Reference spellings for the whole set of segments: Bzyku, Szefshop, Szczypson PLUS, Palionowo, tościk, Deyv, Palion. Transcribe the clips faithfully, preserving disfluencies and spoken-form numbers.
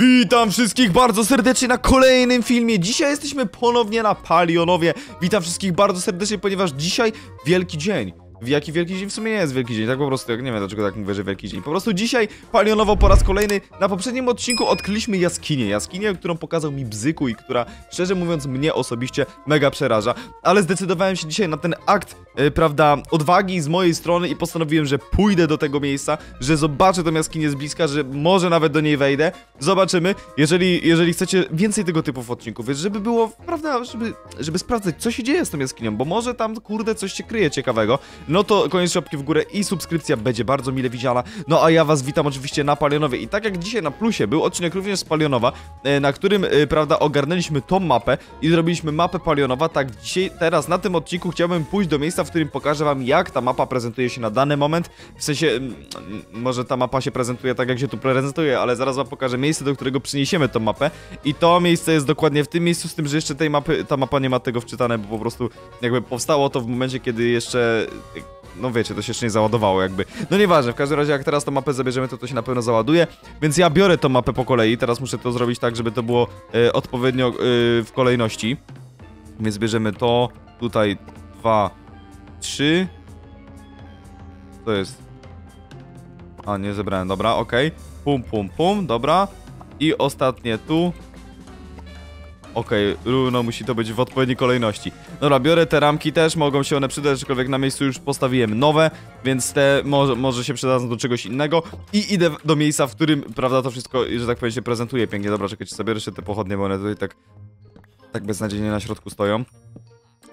Witam wszystkich bardzo serdecznie na kolejnym filmie. Dzisiaj jesteśmy ponownie na Palionowie. Witam wszystkich bardzo serdecznie, ponieważ dzisiaj wielki dzień. Jaki wielki dzień? W sumie nie jest wielki dzień, tak po prostu, jak nie wiem dlaczego tak mówię, że wielki dzień. Po prostu dzisiaj Palionowo po raz kolejny. Na poprzednim odcinku odkryliśmy jaskinię. Jaskinię, którą pokazał mi Bzyku i która, szczerze mówiąc, mnie osobiście mega przeraża. Ale zdecydowałem się dzisiaj na ten akt, yy, prawda, odwagi z mojej strony i postanowiłem, że pójdę do tego miejsca, że zobaczę tą jaskinię z bliska, że może nawet do niej wejdę. Zobaczymy. Jeżeli, jeżeli chcecie więcej tego typu odcinków, więc żeby było, prawda, żeby, żeby sprawdzać, co się dzieje z tą jaskinią, bo może tam, kurde, coś się kryje ciekawego. No to koniecznie łapki w górę i subskrypcja będzie bardzo mile widziana. No a ja was witam oczywiście na Palionowie. I tak jak dzisiaj na Plusie był odcinek również z Palionowa, na którym, prawda, ogarnęliśmy tą mapę i zrobiliśmy mapę Palionowa. Tak dzisiaj, teraz na tym odcinku chciałbym pójść do miejsca, w którym pokażę wam, jak ta mapa prezentuje się na dany moment. W sensie, może ta mapa się prezentuje tak, jak się tu prezentuje, ale zaraz wam pokażę miejsce, do którego przyniesiemy tą mapę. I to miejsce jest dokładnie w tym miejscu, z tym, że jeszcze tej mapy, ta mapa nie ma tego wczytane, bo po prostu jakby powstało to w momencie, kiedy jeszcze... No wiecie, to się jeszcze nie załadowało jakby. No nieważne, w każdym razie jak teraz tą mapę zabierzemy, to to się na pewno załaduje. Więc ja biorę tą mapę po kolei. Teraz muszę to zrobić tak, żeby to było y, odpowiednio y, w kolejności. Więc bierzemy to. Tutaj dwa, trzy. To jest... A, nie zebrałem, dobra, okej, okay. Pum, pum, pum, dobra. I ostatnie tu. Okej, okay, równo musi to być w odpowiedniej kolejności. Dobra, biorę te ramki też, mogą się one przydać, aczkolwiek na miejscu już postawiłem nowe, więc te może, może się przydadzą do czegoś innego. I idę do miejsca, w którym, prawda, to wszystko, że tak powiem, się prezentuje pięknie. Dobra, czekajcie, zabiorę się te pochodnie, bo one tutaj tak, tak beznadziejnie na środku stoją.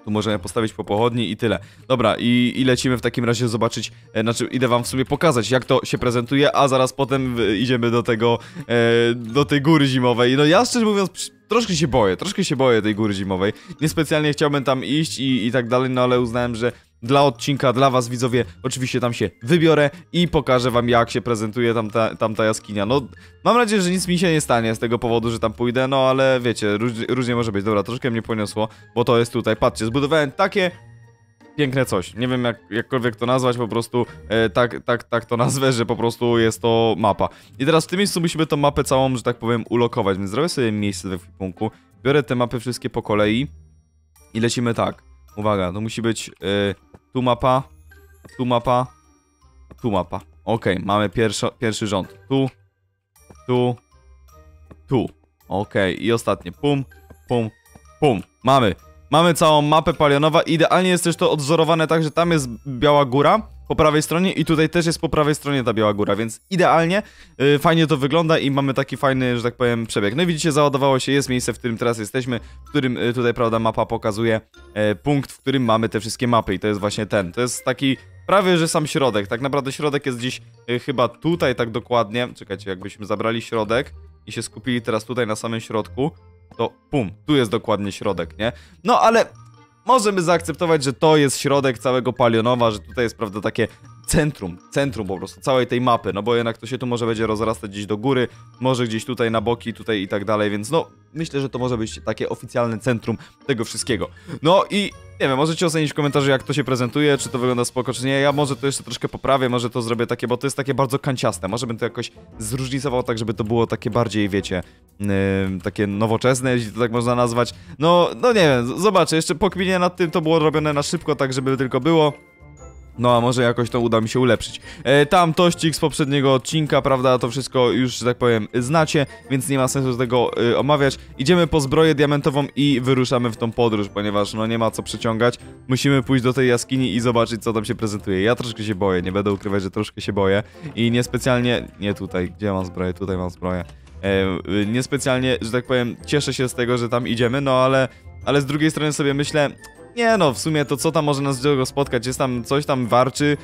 Tu możemy postawić po pochodni i tyle. Dobra, i, i lecimy w takim razie zobaczyć, e, znaczy idę wam w sumie pokazać, jak to się prezentuje, a zaraz potem w, idziemy do tego, e, do tej góry zimowej. No ja szczerze mówiąc, przy, troszkę się boję, troszkę się boję tej góry zimowej. Niespecjalnie chciałbym tam iść i, i tak dalej, no ale uznałem, że dla odcinka, dla was widzowie, oczywiście tam się wybiorę i pokażę wam, jak się prezentuje tamta, tamta jaskinia. No, mam nadzieję, że nic mi się nie stanie z tego powodu, że tam pójdę, no ale wiecie, róż, różnie może być. Dobra, troszkę mnie poniosło, bo to jest tutaj, patrzcie, zbudowałem takie piękne coś. Nie wiem, jak, jakkolwiek to nazwać, po prostu e, tak, tak, tak to nazwę, że po prostu jest to mapa. I teraz w tym miejscu musimy tą mapę całą, że tak powiem, ulokować, więc zrobię sobie miejsce w ekwipunku, biorę te mapy wszystkie po kolei i lecimy tak. Uwaga, to musi być... Yy, tu mapa, tu mapa, tu mapa. Okej, okay, mamy pierwszo, pierwszy rząd. Tu, tu, tu. Okej, okay, i ostatnie. Pum, pum, pum. Mamy. Mamy całą mapę Palionowa. Idealnie jest też to odwzorowane tak, że tam jest biała góra po prawej stronie i tutaj też jest po prawej stronie ta biała góra, więc idealnie, yy, fajnie to wygląda i mamy taki fajny, że tak powiem, przebieg. No i widzicie, załadowało się, jest miejsce, w którym teraz jesteśmy, w którym yy, tutaj, prawda, mapa pokazuje yy, punkt, w którym mamy te wszystkie mapy i to jest właśnie ten. To jest taki prawie, że sam środek. Tak naprawdę środek jest gdzieś yy, chyba tutaj tak dokładnie. Czekajcie, jakbyśmy zabrali środek i się skupili teraz tutaj na samym środku, to pum, tu jest dokładnie środek, nie? No ale... Możemy zaakceptować, że to jest środek całego Palionowa, że tutaj jest, prawda, takie centrum, centrum po prostu całej tej mapy, no bo jednak to się tu może będzie rozrastać gdzieś do góry, może gdzieś tutaj na boki, tutaj i tak dalej, więc no, myślę, że to może być takie oficjalne centrum tego wszystkiego. No i nie wiem, możecie ocenić w komentarzu, jak to się prezentuje, czy to wygląda spoko, czy nie. Ja może to jeszcze troszkę poprawię, może to zrobię takie, bo to jest takie bardzo kanciaste, może bym to jakoś zróżnicował tak, żeby to było takie bardziej, wiecie, yy, takie nowoczesne, jeśli to tak można nazwać. No, no nie wiem, zobaczę, jeszcze po kminie nad tym to było robione na szybko, tak żeby tylko było. No a może jakoś to uda mi się ulepszyć. e, Tam tościk z poprzedniego odcinka, prawda, to wszystko już, że tak powiem, znacie, więc nie ma sensu tego y, omawiać. Idziemy po zbroję diamentową i wyruszamy w tą podróż, ponieważ no nie ma co przyciągać. Musimy pójść do tej jaskini i zobaczyć, co tam się prezentuje. Ja troszkę się boję, nie będę ukrywać, że troszkę się boję. I niespecjalnie, nie tutaj, gdzie mam zbroję, tutaj mam zbroję. e, Niespecjalnie, że tak powiem, cieszę się z tego, że tam idziemy, no ale, ale z drugiej strony sobie myślę... Nie no, w sumie to co tam może nas do tego spotkać, jest tam coś tam warczy,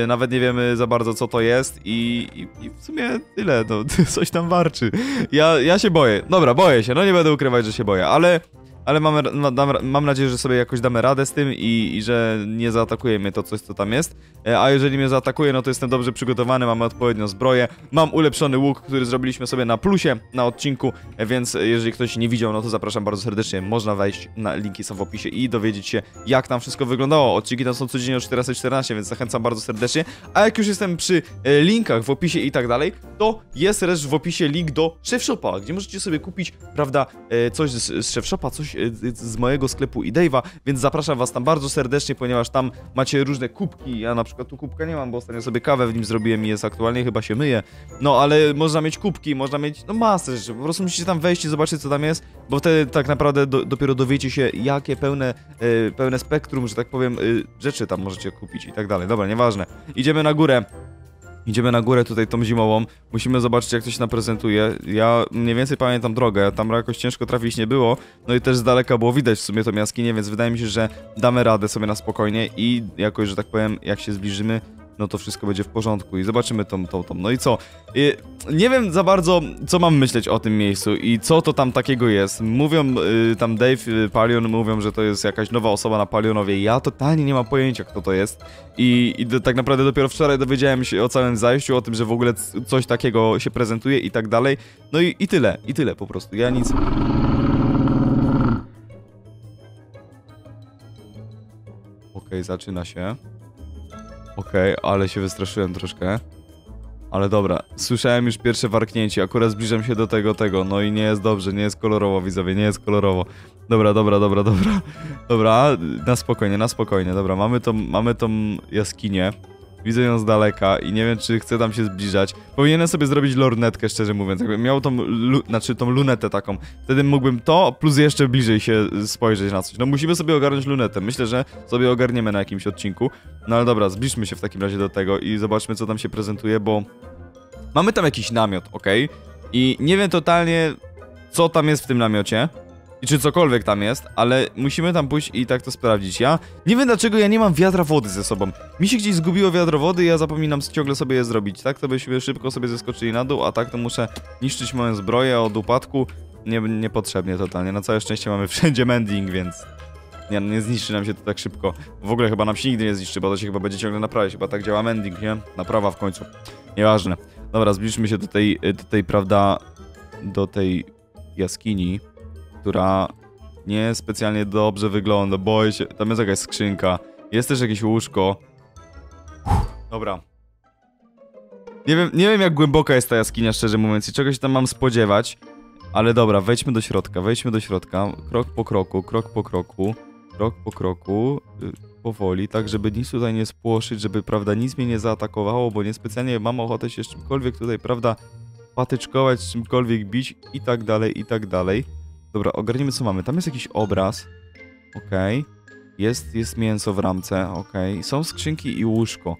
yy, nawet nie wiemy za bardzo co to jest i, i, i w sumie tyle, no coś tam warczy. Ja, ja się boję, dobra, boję się, no nie będę ukrywać, że się boję, ale Ale mam, no, dam, mam nadzieję, że sobie jakoś damy radę z tym i, i że nie zaatakuje mnie to coś, co tam jest. A jeżeli mnie zaatakuje, no to jestem dobrze przygotowany, mamy odpowiednią zbroję. Mam ulepszony łuk, który zrobiliśmy sobie na plusie na odcinku, więc jeżeli ktoś nie widział, no to zapraszam bardzo serdecznie. Można wejść, na linki są w opisie i dowiedzieć się, jak tam wszystko wyglądało. Odcinki tam są codziennie o czternastej czternaście, więc zachęcam bardzo serdecznie. A jak już jestem przy linkach w opisie i tak dalej, to jest też w opisie link do Szefshopa, gdzie możecie sobie kupić, prawda, coś z, z Szefshopa, coś z mojego sklepu i Deyva, więc zapraszam was tam bardzo serdecznie, ponieważ tam macie różne kubki. Ja na przykład tu kubka nie mam, bo ostatnio sobie kawę w nim zrobiłem i jest aktualnie, chyba się myję. No ale można mieć kubki, można mieć no masę rzeczy, po prostu musicie tam wejść i zobaczyć, co tam jest, bo wtedy tak naprawdę do, dopiero dowiecie się, jakie pełne, y, pełne spektrum, że tak powiem, y, rzeczy tam możecie kupić i tak dalej. Dobra, nieważne. Idziemy na górę. Idziemy na górę tutaj tą zimową, musimy zobaczyć, jak to się naprezentuje. Ja mniej więcej pamiętam drogę, tam jakoś ciężko trafić nie było, no i też z daleka było widać w sumie tą jaskinię, więc wydaje mi się, że damy radę sobie na spokojnie i jakoś, że tak powiem, jak się zbliżymy, no to wszystko będzie w porządku i zobaczymy tą, tą, tą. No i co? Yy, nie wiem za bardzo, co mam myśleć o tym miejscu i co to tam takiego jest. Mówią yy, tam Deyv, yy, Palion, mówią, że to jest jakaś nowa osoba na Palionowie. Ja totalnie nie mam pojęcia, kto to jest. I, i do, tak naprawdę dopiero wczoraj dowiedziałem się o całym zajściu, o tym, że w ogóle coś takiego się prezentuje i tak dalej. No i, i tyle, i tyle po prostu. Ja nic... Okej, okay, zaczyna się. Okej, okay, ale się wystraszyłem troszkę. Ale dobra, słyszałem już pierwsze warknięcie, akurat zbliżam się do tego, tego, no i nie jest dobrze, nie jest kolorowo, widzowie, nie jest kolorowo. Dobra, dobra, dobra, dobra, dobra, na spokojnie, na spokojnie, dobra, mamy tą, mamy tą jaskinię, widzę ją z daleka i nie wiem, czy chcę tam się zbliżać. Powinienem sobie zrobić lornetkę, szczerze mówiąc, jakbym miał tą, lu znaczy tą lunetę taką, wtedy mógłbym to, plus jeszcze bliżej się spojrzeć na coś. No musimy sobie ogarnąć lunetę, myślę, że sobie ogarniemy na jakimś odcinku. No ale dobra, zbliżmy się w takim razie do tego i zobaczmy, co tam się prezentuje, bo mamy tam jakiś namiot, ok? I nie wiem totalnie, co tam jest w tym namiocie i czy cokolwiek tam jest, ale musimy tam pójść i tak to sprawdzić. Ja nie wiem, dlaczego ja nie mam wiadra wody ze sobą. Mi się gdzieś zgubiło wiadro wody i ja zapominam ciągle sobie je zrobić. Tak to byśmy szybko sobie zeskoczyli na dół, a tak to muszę niszczyć moją zbroję od upadku. Nie, niepotrzebnie totalnie. Na całe szczęście mamy wszędzie mending, więc... Nie, nie zniszczy nam się to tak szybko. W ogóle chyba nam się nigdy nie zniszczy, bo to się chyba będzie ciągle naprawiać. Chyba tak działa mending, nie? Naprawa w końcu. Nieważne. Dobra, zbliżmy się do tej, do tej, prawda, do tej jaskini, która nie specjalnie dobrze wygląda. Boję się. Tam jest jakaś skrzynka. Jest też jakieś łóżko. Uff, dobra. Nie wiem, nie wiem, jak głęboka jest ta jaskinia, szczerze mówiąc, i czego się tam mam spodziewać. Ale dobra, wejdźmy do środka, wejdźmy do środka. Krok po kroku, krok po kroku. Krok po kroku, yy, powoli, tak żeby nic tutaj nie spłoszyć, żeby, prawda, nic mnie nie zaatakowało, bo niespecjalnie mam ochotę się z czymkolwiek tutaj, prawda, patyczkować, z czymkolwiek bić i tak dalej, i tak dalej. Dobra, ogarnijmy, co mamy. Tam jest jakiś obraz, okej. Okay. Jest, jest mięso w ramce, okej. Okay. Są skrzynki i łóżko.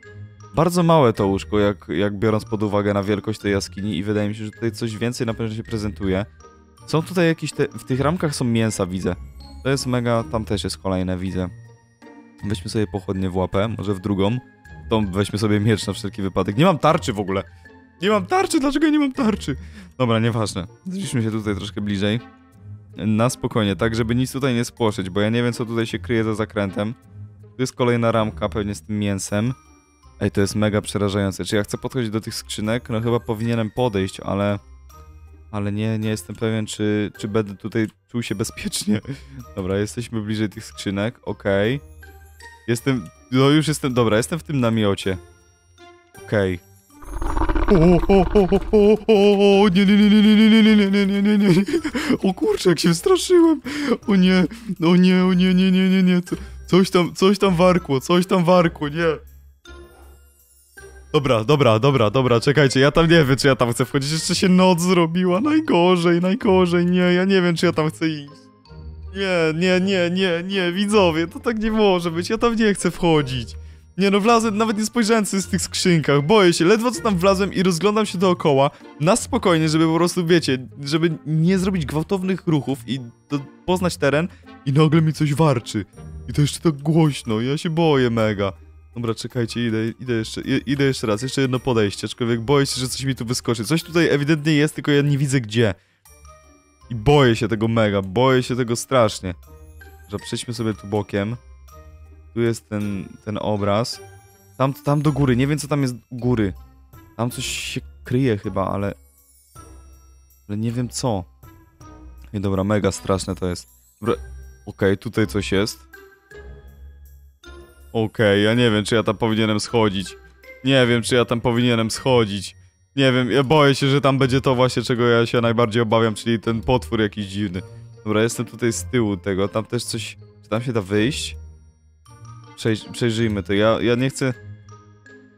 Bardzo małe to łóżko, jak, jak biorąc pod uwagę na wielkość tej jaskini i wydaje mi się, że tutaj coś więcej na pewno się prezentuje. Są tutaj jakieś te... W tych ramkach są mięsa, widzę. To jest mega, tam też jest kolejne, widzę. Weźmy sobie pochodnie w łapę, może w drugą. Tą weźmy sobie miecz na wszelki wypadek. Nie mam tarczy w ogóle! Nie mam tarczy! Dlaczego ja nie mam tarczy? Dobra, nieważne. Zbliżmy się tutaj troszkę bliżej. Na spokojnie, tak żeby nic tutaj nie spłoszyć, bo ja nie wiem, co tutaj się kryje za zakrętem. Tu jest kolejna ramka, pewnie z tym mięsem. Ej, to jest mega przerażające. Czy ja chcę podchodzić do tych skrzynek? No chyba powinienem podejść, ale... Ale nie, nie jestem pewien, czy, czy będę tutaj czuł się bezpiecznie. Dobra, jesteśmy bliżej tych skrzynek, okej. Okay. Jestem... No już jestem... Dobra, jestem w tym namiocie. Okej. Okay. O nie, nie, nie, nie, nie, nie, nie, nie, nie, nie, nie, o kurczę, jak się straszyłem. O nie, o nie, o nie, nie, nie, nie, nie, coś tam, coś tam warkło, coś tam warkło, nie. Dobra, dobra, dobra, dobra, czekajcie, ja tam nie wiem, czy ja tam chcę wchodzić, jeszcze się noc zrobiła, najgorzej, najgorzej, nie, ja nie wiem, czy ja tam chcę iść. Nie, nie, nie, nie, nie, widzowie, to tak nie może być, ja tam nie chcę wchodzić. Nie no, wlazłem, nawet nie spojrzałem co jest w tych skrzynkach, boję się, ledwo co tam wlazłem i rozglądam się dookoła, na spokojnie, żeby po prostu, wiecie, żeby nie zrobić gwałtownych ruchów i do, poznać teren i nagle mi coś warczy. I to jeszcze tak głośno, ja się boję mega. Dobra, czekajcie, idę, idę jeszcze, idę jeszcze raz, jeszcze jedno podejście, aczkolwiek boję się, że coś mi tu wyskoczy. Coś tutaj ewidentnie jest, tylko ja nie widzę gdzie. I I boję się tego mega, boję się tego strasznie. Że przejdźmy sobie tu bokiem. Tu jest ten, ten obraz. Tam, tam do góry, nie wiem co tam jest u góry. Tam coś się kryje chyba, ale... Ale nie wiem co. I dobra, mega straszne to jest. Okej, okay, tutaj coś jest. Okej, okay, ja nie wiem czy ja tam powinienem schodzić. Nie wiem czy ja tam powinienem schodzić. Nie wiem, ja boję się, że tam będzie to właśnie, czego ja się najbardziej obawiam, czyli ten potwór jakiś dziwny. Dobra, jestem tutaj z tyłu tego, tam też coś... Czy tam się da wyjść? Przejrz, przejrzyjmy to, ja, ja nie chcę...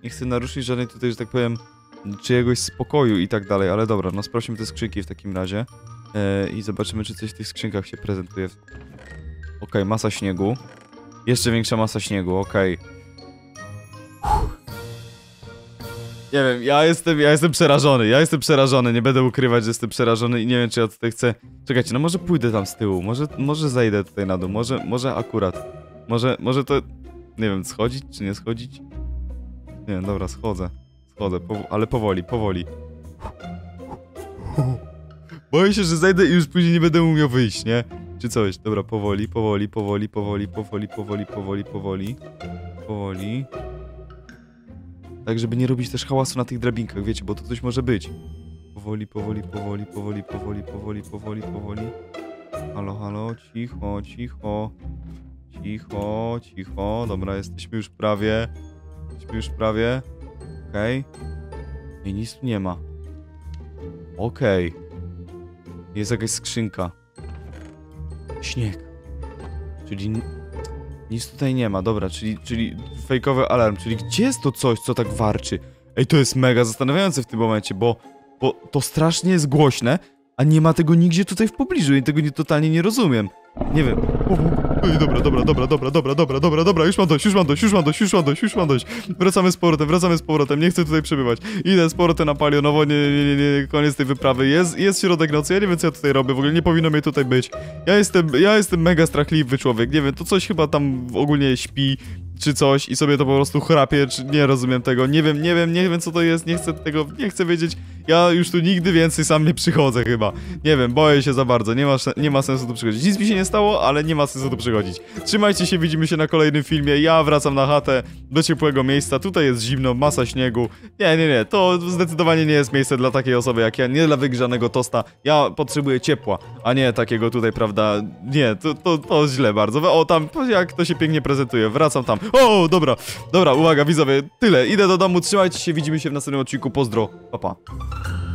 Nie chcę naruszyć żadnej tutaj, że tak powiem, czyjegoś spokoju i tak dalej, ale dobra, no sprawdźmy te skrzynki w takim razie. Yy, I zobaczymy, czy coś w tych skrzynkach się prezentuje. Okej, okay, masa śniegu. Jeszcze większa masa śniegu, okej. Okay. Nie wiem, ja jestem, ja jestem przerażony, ja jestem przerażony, nie będę ukrywać, że jestem przerażony i nie wiem, czy ja tutaj chcę... Czekajcie, no może pójdę tam z tyłu, może, może zajdę tutaj na dół, może, może akurat. Może, może to... Nie wiem, schodzić czy nie schodzić? Nie wiem, dobra, schodzę. Schodzę, pow ale powoli, powoli. Boję się, że zajdę i już później nie będę umiał wyjść, nie? Czy coś, dobra, powoli, powoli, powoli, powoli, powoli, powoli, powoli, powoli. Powoli. Tak, żeby nie robić też hałasu na tych drabinkach, wiecie, bo to coś może być. Powoli, powoli, powoli, powoli, powoli, powoli, powoli, powoli. Halo, halo, cicho, cicho. Cicho, cicho. Dobra, jesteśmy już prawie. Jesteśmy już prawie. Okej. Okay. I nic tu nie ma. Okej. Okay. Jest jakaś skrzynka. Śnieg. Czyli... Nic tutaj nie ma, dobra, czyli, czyli fejkowy alarm, czyli gdzie jest to coś, co tak warczy? Ej, to jest mega zastanawiające w tym momencie, bo, bo to strasznie jest głośne, a nie ma tego nigdzie tutaj w pobliżu i tego nie, totalnie nie rozumiem. Nie wiem. Ej, dobra, dobra, dobra, dobra, dobra, dobra, dobra, dobra, już mam dość, już mam dość, już mam dość, już mam dość, już mam dość. Wracamy z powrotem, wracamy z powrotem, nie chcę tutaj przebywać. Idę z powrotem na Palionowo, nie, nie, nie, nie, koniec tej wyprawy. Jest, jest środek nocy, ja nie wiem co ja tutaj robię, w ogóle nie powinno mnie tutaj być. Ja jestem, ja jestem mega strachliwy człowiek, nie wiem, to coś chyba tam ogólnie śpi, czy coś i sobie to po prostu chrapie, czy nie rozumiem tego, nie wiem, nie wiem, nie wiem co to jest, nie chcę tego, nie chcę wiedzieć. Ja już tu nigdy więcej sam nie przychodzę chyba. Nie wiem, boję się za bardzo, nie ma, nie ma sensu tu przychodzić. Nic mi się nie stało, ale nie ma sensu tu przychodzić. Trzymajcie się, widzimy się na kolejnym filmie. Ja wracam na chatę do ciepłego miejsca. Tutaj jest zimno, masa śniegu. Nie, nie, nie, to zdecydowanie nie jest miejsce dla takiej osoby jak ja, nie dla wygrzanego tosta. Ja potrzebuję ciepła, a nie takiego tutaj, prawda? Nie, to, to, to źle bardzo. O, tam, jak to się pięknie prezentuje. Wracam tam. O, dobra, dobra, uwaga, widzowie, tyle. Idę do domu, trzymajcie się, widzimy się w następnym odcinku. Pozdro, pa, pa.